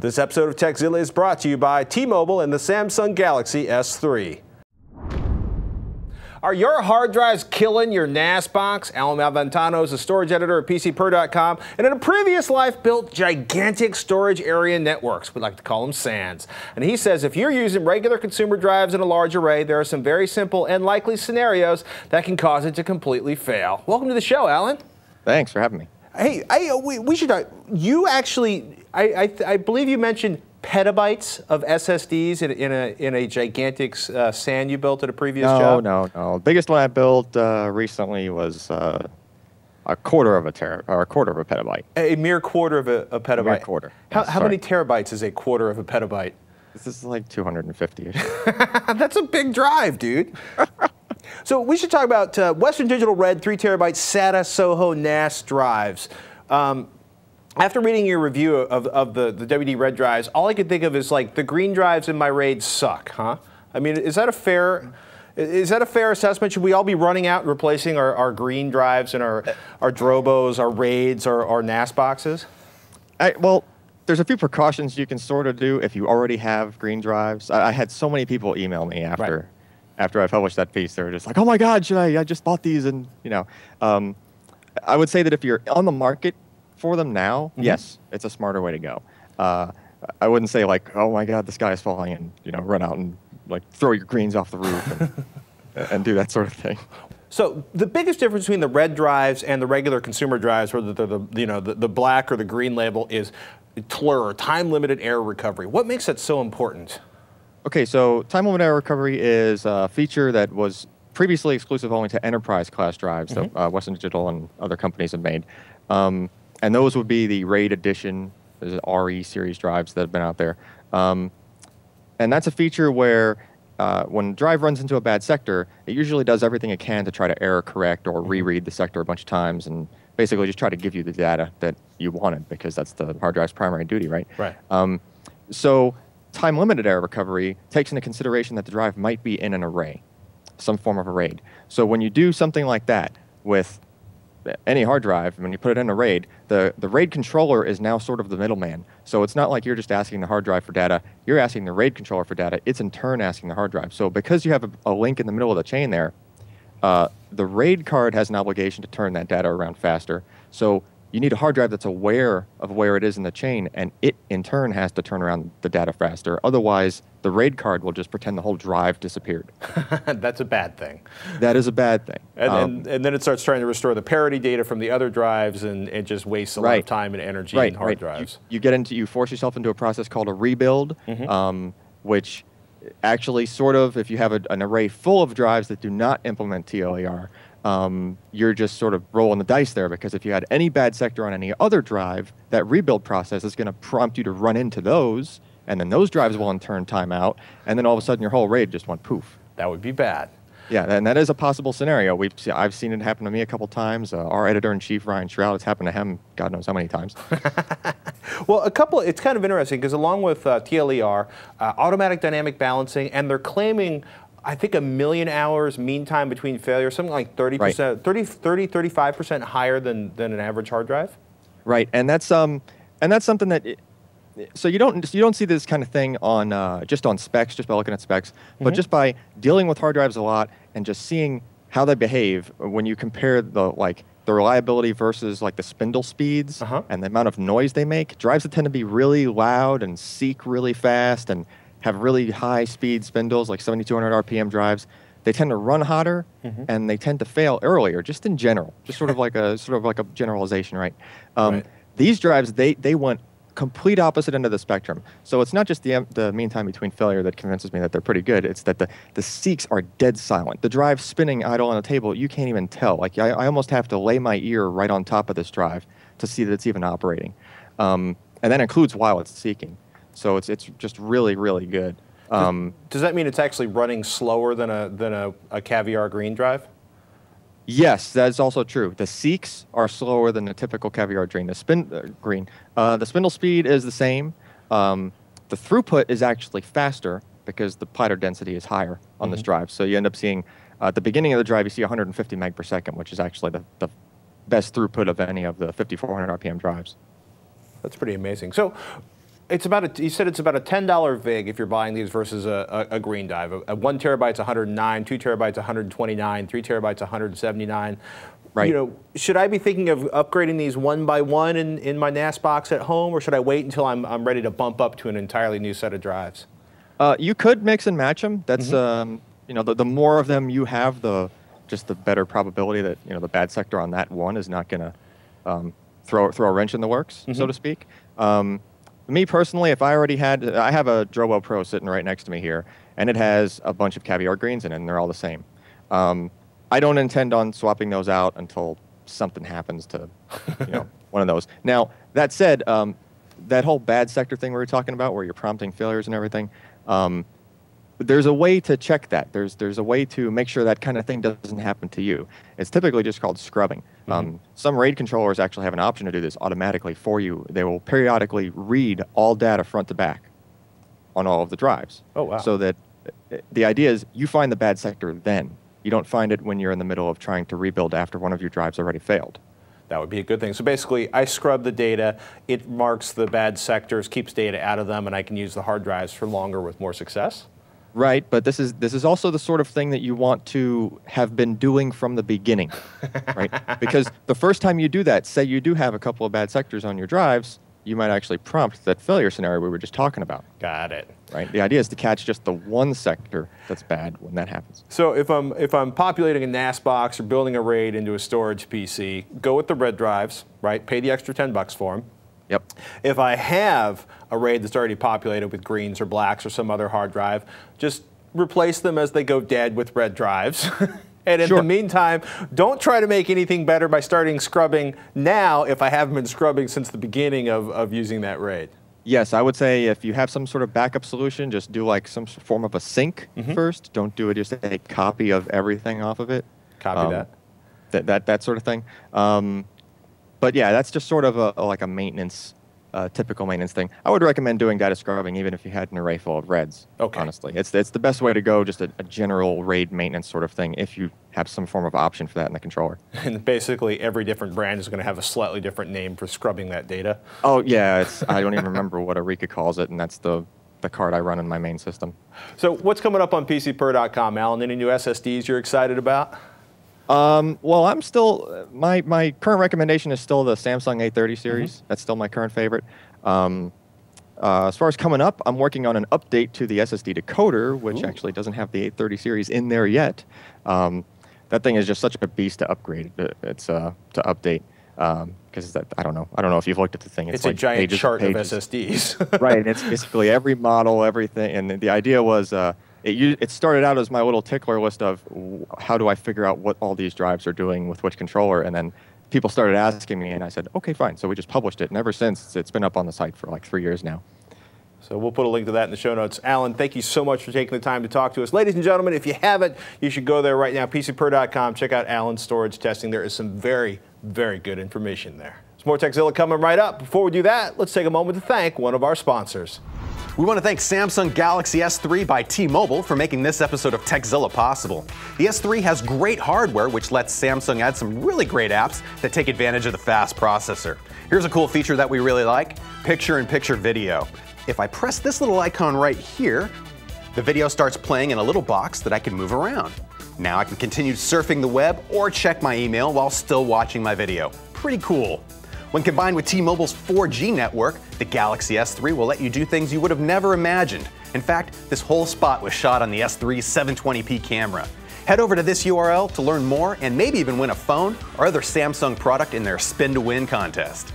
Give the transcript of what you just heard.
This episode of Tekzilla is brought to you by T-Mobile and the Samsung Galaxy S3. Are your hard drives killing your NAS box? Allyn Malventano is a storage editor at PCPer.com, and in a previous life built gigantic storage area networks. We like to call them SANS. And he says if you're using regular consumer drives in a large array, there are some very simple and likely scenarios that can cause it to completely fail. Welcome to the show, Allyn. Thanks for having me. Hey, we should talk. You actually, I believe you mentioned petabytes of SSDs in a gigantic SAN you built at a previous job? No. The biggest one I built recently was a quarter of a petabyte. A mere quarter of a petabyte. A mere quarter. Yes, how many terabytes is a quarter of a petabyte? This is like 250. That's a big drive, dude. So we should talk about Western Digital Red 3TB SATA Soho NAS drives. After reading your review of the WD Red drives, all I could think of is like the green drives in my RAID suck, huh? I mean, is that a fair assessment? Should we all be running out and replacing our green drives and our Drobos, our RAIDs, our NAS boxes? Well, there's a few precautions you can sort of do if you already have green drives. I had so many people email me after I published that piece. They were just like, "Oh my God, should I just bought these," and you know, I would say that if you're on the market for them now, yes, it's a smarter way to go. I wouldn't say like, oh my God, the sky is falling, and you know, run out and like throw your greens off the roof and do that sort of thing. So the biggest difference between the red drives and the regular consumer drives, whether they're the black or the green label, is TLER, time limited error recovery. What makes that so important? Okay, so time limited error recovery is a feature that was previously exclusive only to enterprise class drives that Western Digital and other companies have made. And those would be the RAID edition, the RE series drives that have been out there. And that's a feature where when drive runs into a bad sector, it usually does everything it can to try to error correct or reread the sector a bunch of times and basically just try to give you the data that you wanted because that's the hard drive's primary duty, right? Right. So time limited error recovery takes into consideration that the drive might be in an array, some form of a RAID. So when you do something like that with any hard drive, when you put it in a RAID, the RAID controller is now sort of the middleman. So it's not like you're just asking the hard drive for data, you're asking the RAID controller for data, it's in turn asking the hard drive. So because you have a link in the middle of the chain there, the RAID card has an obligation to turn that data around faster. So you need a hard drive that's aware of where it is in the chain, and it in turn has to turn around the data faster. Otherwise, the RAID card will just pretend the whole drive disappeared. That's a bad thing. That is a bad thing. And then it starts trying to restore the parity data from the other drives, and it just wastes a lot of time and energy in hard drives. You force yourself into a process called a rebuild, which actually sort of, if you have an array full of drives that do not implement TLER, you're just sort of rolling the dice there, because if you had any bad sector on any other drive, that rebuild process is going to prompt you to run into those, and then those drives will in turn time out, and then all of a sudden your whole RAID just went poof. That would be bad. Yeah, and that is a possible scenario. I've seen it happen to me a couple times. Our editor-in-chief, Ryan Shroud, it's happened to him God knows how many times. Well, it's kind of interesting, because along with TLER, automatic dynamic balancing, and they're claiming I think 1 million hours mean time between failure, something like 30%, 35% higher than an average hard drive. Right, and that's something that, so you don't see this kind of thing on just on specs, just by looking at specs, but just by dealing with hard drives a lot and just seeing how they behave when you compare the reliability versus like the spindle speeds and the amount of noise they make. Drives that tend to be really loud and seek really fast and have really high-speed spindles, like 7,200 RPM drives, they tend to run hotter and they tend to fail earlier, just in general, just sort of like a generalization, right? These drives, they went complete opposite end of the spectrum. So it's not just the mean time between failure that convinces me that they're pretty good, it's that the seeks are dead silent. The drive spinning idle on the table, you can't even tell. Like I almost have to lay my ear right on top of this drive to see that it's even operating. And that includes while it's seeking. So it's just really, really good. Does that mean it's actually running slower than a Caviar Green drive? Yes, that's also true. The seeks are slower than the typical Caviar Green. The spindle speed is the same. The throughput is actually faster because the platter density is higher on this drive. So you end up seeing, at the beginning of the drive, you see 150 meg per second, which is actually the best throughput of any of the 5,400 RPM drives. That's pretty amazing. So It's about a, you said it's about a $10 vig if you're buying these versus a green dive. A 1 terabyte's 109, 2 terabytes 129, 3 terabytes 179. Right. You know, should I be thinking of upgrading these one by one in my NAS box at home, or should I wait until I'm ready to bump up to an entirely new set of drives? You could mix and match them. That's you know, the more of them you have, the better probability that the bad sector on that one is not going to throw a wrench in the works, so to speak. Me personally, if I already had, I have a Drobo Pro sitting right next to me here, and it has a bunch of Caviar Greens in it, and they're all the same. I don't intend on swapping those out until something happens to, one of those. Now, that said, that whole bad sector thing we were talking about, where you're prompting failures and everything, there's a way to check that. There's a way to make sure that kind of thing doesn't happen to you. It's typically just called scrubbing. Some RAID controllers actually have an option to do this automatically for you. They will periodically read all data front to back on all of the drives. Oh, wow. So that the idea is you find the bad sector then. You don't find it when you're in the middle of trying to rebuild after one of your drives already failed. That would be a good thing. So basically, I scrub the data, it marks the bad sectors, keeps data out of them, and I can use the hard drives for longer with more success? Right, but this is also the sort of thing that you want to have been doing from the beginning, right? Because the first time you do that, say you do have a couple of bad sectors on your drives, you might actually prompt that failure scenario we were just talking about. Got it. Right. The idea is to catch just the one sector that's bad when that happens. So if I'm populating a NAS box or building a RAID into a storage PC, go with the red drives, right? Pay the extra $10 for them. Yep. If I have a RAID that's already populated with greens or blacks or some other hard drive, just replace them as they go dead with red drives. And in the meantime, don't try to make anything better by starting scrubbing now if I haven't been scrubbing since the beginning of using that RAID. Yes, I would say if you have some sort of backup solution, just do like some form of a sync first. Don't do it just a copy of everything off of it. Copy that sort of thing. But yeah, that's just sort of like a maintenance, typical maintenance thing. I would recommend doing data scrubbing even if you had an array full of reds. Okay. Honestly, it's the best way to go. Just a general RAID maintenance sort of thing if you have some form of option for that in the controller. And basically, every different brand is going to have a slightly different name for scrubbing that data. Oh yeah, it's, I don't even remember what Eureka calls it, and that's the card I run in my main system. So what's coming up on PCPer.com, Allyn? Any new SSDs you're excited about? Well, I'm still, my current recommendation is still the Samsung 830 series. That's still my current favorite. As far as coming up, I'm working on an update to the SSD decoder, which actually doesn't have the 830 series in there yet. That thing is just such a beast to upgrade. It's to update. Because I don't know if you've looked at the thing. It's like a giant chart of SSDs. Right. It's basically every model, everything. And the idea was, it started out as my little tickler list of how do I figure out what all these drives are doing with which controller, and then people started asking me, and I said, okay, fine. So we just published it, and ever since, it's been up on the site for like 3 years now. So we'll put a link to that in the show notes. Allyn, thank you so much for taking the time to talk to us. Ladies and gentlemen, if you haven't, you should go there right now, PCPer.com. Check out Allyn's storage testing. There is some very, very good information there. There's more Tekzilla coming right up. Before we do that, let's take a moment to thank one of our sponsors. We want to thank Samsung Galaxy S3 by T-Mobile for making this episode of Tekzilla possible. The S3 has great hardware, which lets Samsung add some really great apps that take advantage of the fast processor. Here's a cool feature that we really like, picture-in-picture video. If I press this little icon right here, the video starts playing in a little box that I can move around. Now I can continue surfing the web or check my email while still watching my video. Pretty cool. When combined with T-Mobile's 4G network, the Galaxy S3 will let you do things you would have never imagined. In fact, this whole spot was shot on the S3's 720p camera. Head over to this URL to learn more and maybe even win a phone or other Samsung product in their Spin to Win contest.